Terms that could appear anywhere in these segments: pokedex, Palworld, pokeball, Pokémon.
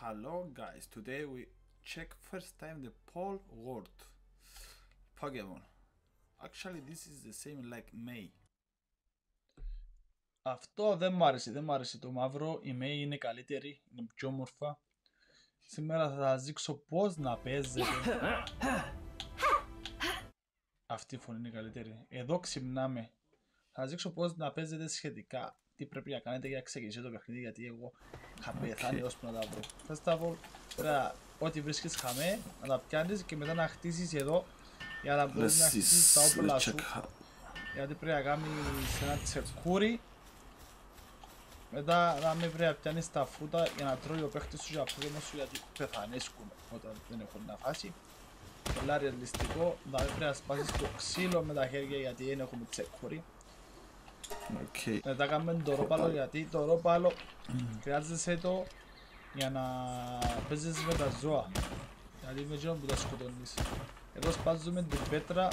Hello guys, today we check first time the Palworld Pokémon. Actually this is the same like May. Αυτό δεν μ' άρεσε, το μαύρο. Η May είναι καλύτερη, είναι πιο όμορφα. Σήμερα θα σας δείξω πώς να παίζετε. Αυτή η φωνή είναι καλύτερη. Εδώ ξυπνάμε. Θα σας δείξω πώς να παίζετε σχετικά. Τι πρέπει να κάνετε για να ξεκινήσει το παιχνίδι, γιατί εγώ είχα πεθάνει ώσπου να τα βρω. Θα στα βρω, τώρα ό,τι βρίσκεις χαμέ, να τα πιάνεις και μετά να χτίσεις εδώ για να μπορείς να χτίσεις τα όπλα σου. Γιατί πρέπει να κάνεις ένα τσεκούρι, μετά να μην πρέπει να πιάνεις τα φρούτα για να τρώει ο παίχτης σου και τα φρούτα σου, γιατί πεθανέσκουν όταν δεν έχουν να φάσει. Πολλά ρεαλιστικό, να μην πρέπει να σπάσεις το ξύλο με τα χέρια γιατί δεν έχουμε τσεκούρι. Μετά κάνουμε το ρόπαλο, γιατί το ρόπαλο χρειάζεσαι το για να παίζεις με τα ζώα, γιατί με εκείνον που τα σκοτώνεις. Εδώ σπάζουμε την πέτρα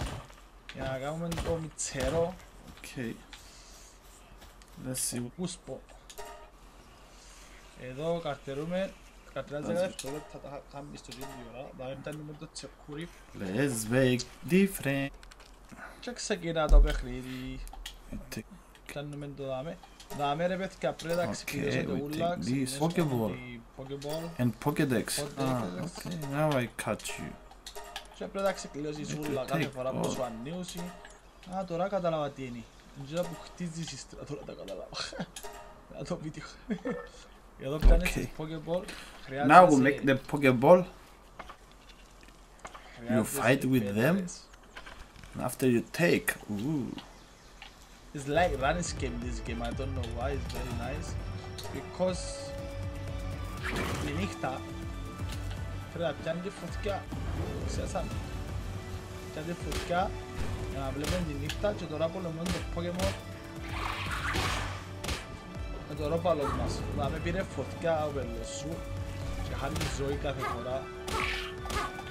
για να κάνουμε το μητσέρο. Κούσπο. Εδώ καρτερούμε, καρτεράζε κάθε δευτερόλεπτα, θα τα κάνουμε στο ίδιο ώρα, θα κάνουμε το τσεκούρι. Let's make different. Και ξεκινά το παιχνίδι. Κάνουμε το δάμε. Δάμε ρε παιδιά, πρέπει να ξυπηρέσω το ούλα. Pokeball and pokedex. Okay, now I catch you. Και πρέπει να ξυπηρέσεις ούλα κάθε φορά που σου ανέωση. Α, τώρα κατάλαβα τι είναι. Τώρα που χτίζεις ύστερα, τώρα τα κατάλαβα. Να το βίντεο. Εδώ κάνεις το pokeball. Now we make the pokeball. You fight with them. And after you take, ooh. It's like running game, this game, I don't know why, it's very nice. Because the νύχτα πρέπει να πιάνει τη φωτιά. Ξέσαμε. Πιάνει τη φωτιά για να βλέπουμε τη νύχτα και τώρα πολεμούν το Pokémon με το ρόπαλος μας. Να με πήρε φωτιά ο πελός σου και χάνει ζωή κάθε φορά.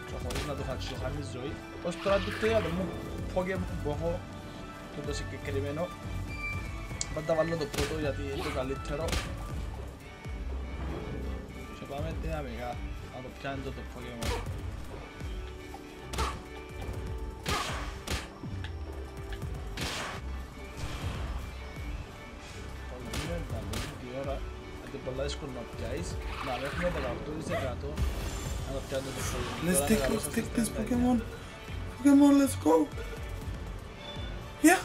Και χωρίς να το χάξω, χάνει ζωή. Ως τώρα το τέρατο μου Pokémon που έχω το συγκεκριμένο, πάντα βάλω το πρώτο γιατί είναι το καλύτερο και πάμε την αμυγά να το πιάνει το Pokémon. Πολύμε να δούμε τη ώρα, γιατί πολλά δύσκολο να πιάσεις, να έχουμε 18% να το πιάνει το Pokémon. Let's take this Pokémon, let's go! Yeah.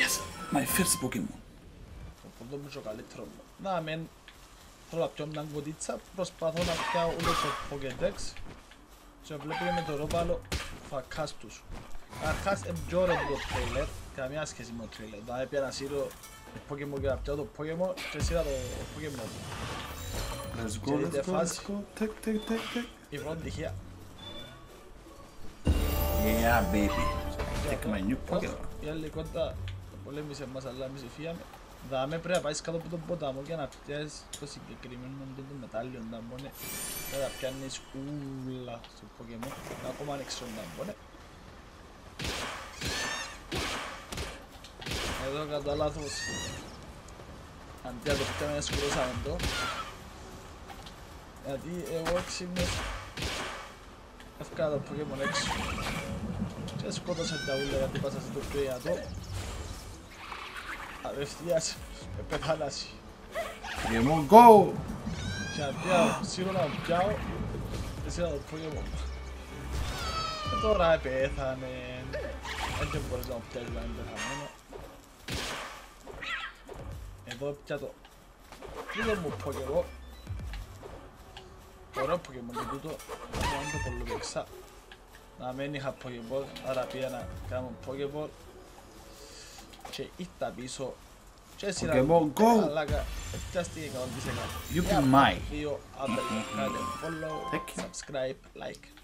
Yes, my first Pokemon. Πρώτο μου και ο καλύτερο μου. Να μεν, θέλω να πιω μια κοντίτσα, προσπαθώ να πιάω όλο το Pokédex και βλέπουμε με το ρόπαλο φακάς τους. Αρχάς εμπιόρε το τρέιλερ, καμιά σχέση με το τρέιλερ. Να έπια να σύρω το Pokemon και να πιάω το Pokemon και σήρα το Pokemon. Let's go, let's go. Η πρώτη τυχεία. Yeah, baby. Take my new Pokemon. Η άλλη κοντά πολέμησε μας αλλά εμείς φύγαμε. Δάμε πρέπει να πάεις κάτω από τον ποταμό και να πιάσεις το συγκεκριμένο το μετάλλιο νταμπόνε. Πρέπει να πιάνεις ούλα στο Pokemon. Να ακόμα ανοίξω νταμπόνε. Εδώ κατά λάθος. Αντί να το πιάνε σκουρώσαμε το. Γιατί εγώ ξύμνες έφυγα το Pokemon έξω. Και σκότωσα τα ούλα γιατί πάσα στο κρέατο. Απευθείας με πεθάνασαι. Pokemon GO! Και αν πιάω, σίγουρα να πιάω. Εσύ να το Pokemon. Και τώρα πέθανε. Δεν μπορείς να πιάσεις να είναι πεθαμένο. Εδώ πια το δίδο μου Pokemon. Ωραίο Pokemon και τούτο. Θα κάνω το πολλοπεξά. Να μην είχα Pokéball, άρα πήγα να κάνω Pokéball και ήρθα πίσω και σειραγούν αλλά πιάστηκε 100%. You can mine. Follow, subscribe, like.